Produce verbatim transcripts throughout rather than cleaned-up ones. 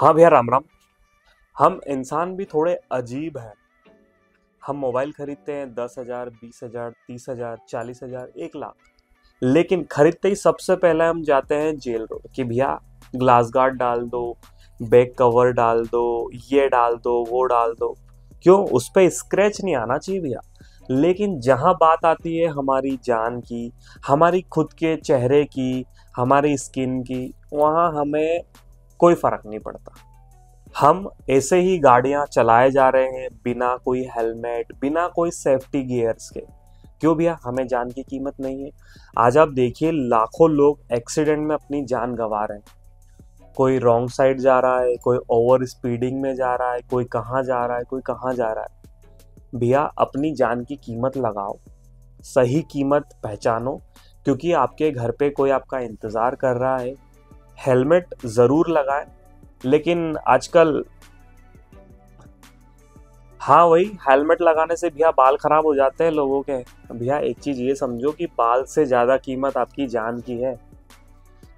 हाँ भैया राम राम। हम इंसान भी थोड़े अजीब हैं। हम मोबाइल खरीदते हैं दस हज़ार, बीस हज़ार, तीस हज़ार, चालीस हज़ार, एक लाख, लेकिन खरीदते ही सबसे पहले हम जाते हैं जेल रोड कि भैया ग्लास गार्ड डाल दो, बैक कवर डाल दो, ये डाल दो, वो डाल दो। क्यों? उस पर स्क्रैच नहीं आना चाहिए भैया। लेकिन जहाँ बात आती है हमारी जान की, हमारी खुद के चेहरे की, हमारी स्किन की, वहाँ हमें कोई फ़र्क नहीं पड़ता। हम ऐसे ही गाड़ियाँ चलाए जा रहे हैं बिना कोई हेलमेट, बिना कोई सेफ्टी गियर्स के। क्यों भैया? हमें जान की कीमत नहीं है। आज आप देखिए लाखों लोग एक्सीडेंट में अपनी जान गंवा रहे हैं। कोई रॉन्ग साइड जा रहा है, कोई ओवर स्पीडिंग में जा रहा है, कोई कहाँ जा रहा है, कोई कहाँ जा रहा है। भैया अपनी जान की कीमत लगाओ, सही कीमत पहचानो, क्योंकि आपके घर पे कोई आपका इंतज़ार कर रहा है। हेलमेट ज़रूर लगाएं, लेकिन आजकल हाँ वही हेलमेट लगाने से भैया बाल ख़राब हो जाते हैं लोगों के। भैया एक चीज़ ये समझो कि बाल से ज़्यादा कीमत आपकी जान की है,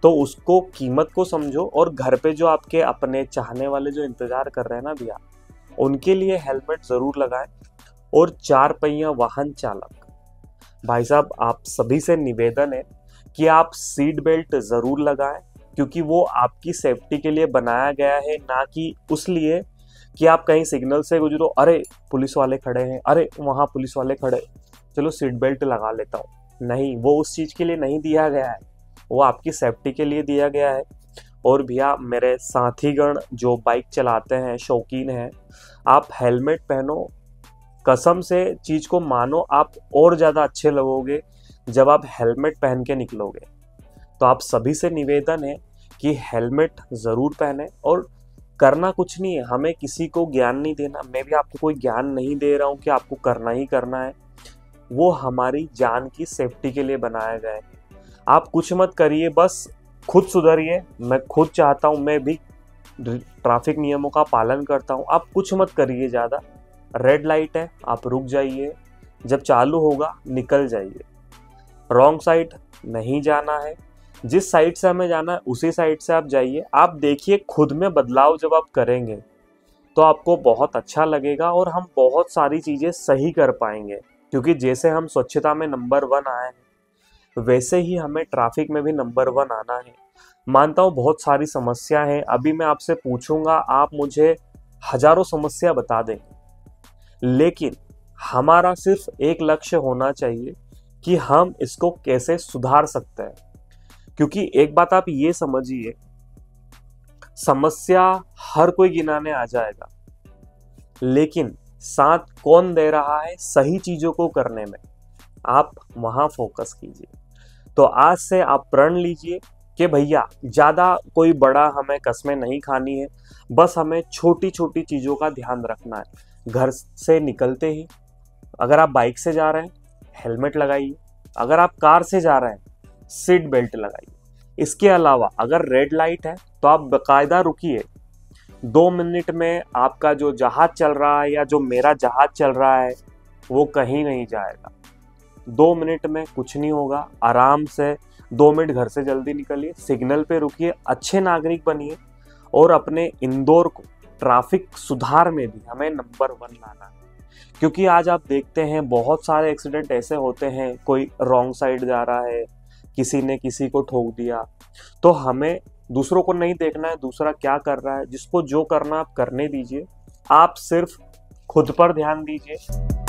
तो उसको कीमत को समझो। और घर पे जो आपके अपने चाहने वाले जो इंतज़ार कर रहे हैं ना भैया, उनके लिए हेलमेट ज़रूर लगाएं। और चार पहिया वाहन चालक भाई साहब, आप सभी से निवेदन है कि आप सीट बेल्ट ज़रूर लगाएं, क्योंकि वो आपकी सेफ्टी के लिए बनाया गया है, ना कि उस लिए कि आप कहीं सिग्नल से गुजरो, अरे पुलिस वाले खड़े हैं, अरे वहाँ पुलिस वाले खड़े, चलो सीट बेल्ट लगा लेता हूँ। नहीं, वो उस चीज़ के लिए नहीं दिया गया है, वो आपकी सेफ्टी के लिए दिया गया है। और भैया मेरे साथीगण जो बाइक चलाते हैं, शौकीन हैं, आप हेलमेट पहनो, कसम से चीज़ को मानो। आप और ज़्यादा अच्छे लगोगे जब आप हेलमेट पहन के निकलोगे। तो आप सभी से निवेदन है कि हेलमेट ज़रूर पहने। और करना कुछ नहीं है, हमें किसी को ज्ञान नहीं देना। मैं भी आपको कोई ज्ञान नहीं दे रहा हूँ कि आपको करना ही करना है, वो हमारी जान की सेफ्टी के लिए बनाया गया है। आप कुछ मत करिए, बस खुद सुधरिए। मैं खुद चाहता हूँ, मैं भी ट्रैफिक नियमों का पालन करता हूँ। आप कुछ मत करिए ज़्यादा। रेड लाइट है, आप रुक जाइए, जब चालू होगा निकल जाइए। रॉन्ग साइड नहीं जाना है, जिस साइड से हमें जाना है उसी साइड से आप जाइए। आप देखिए खुद में बदलाव जब आप करेंगे तो आपको बहुत अच्छा लगेगा और हम बहुत सारी चीज़ें सही कर पाएंगे। क्योंकि जैसे हम स्वच्छता में नंबर वन आए हैं, वैसे ही हमें ट्रैफिक में भी नंबर वन आना है। मानता हूँ बहुत सारी समस्या हैं, अभी मैं आपसे पूछूंगा आप मुझे हजारों समस्या बता देंगे, लेकिन हमारा सिर्फ एक लक्ष्य होना चाहिए कि हम इसको कैसे सुधार सकते हैं। क्योंकि एक बात आप ये समझिए, समस्या हर कोई गिनाने आ जाएगा, लेकिन साथ कौन दे रहा है सही चीज़ों को करने में, आप वहाँ फोकस कीजिए। तो आज से आप प्रण लीजिए कि भैया ज़्यादा कोई बड़ा हमें कसमें नहीं खानी है, बस हमें छोटी छोटी चीज़ों का ध्यान रखना है। घर से निकलते ही अगर आप बाइक से जा रहे हैं हेलमेट लगाइए, अगर आप कार से जा रहे हैं सीट बेल्ट लगाइए। इसके अलावा अगर रेड लाइट है तो आप बाकायदा रुकिए। दो मिनट में आपका जो जहाज़ चल रहा है या जो मेरा जहाज़ चल रहा है वो कहीं नहीं जाएगा। दो मिनट में कुछ नहीं होगा, आराम से दो मिनट घर से जल्दी निकलिए, सिग्नल पे रुकिए, अच्छे नागरिक बनिए। और अपने इंदौर को ट्रैफिक सुधार में भी हमें नंबर वन लाना है। क्योंकि आज आप देखते हैं बहुत सारे एक्सीडेंट ऐसे होते हैं, कोई रॉन्ग साइड जा रहा है, किसी ने किसी को ठोक दिया। तो हमें दूसरों को नहीं देखना है दूसरा क्या कर रहा है, जिसको जो करना आप करने दीजिए, आप सिर्फ खुद पर ध्यान दीजिए।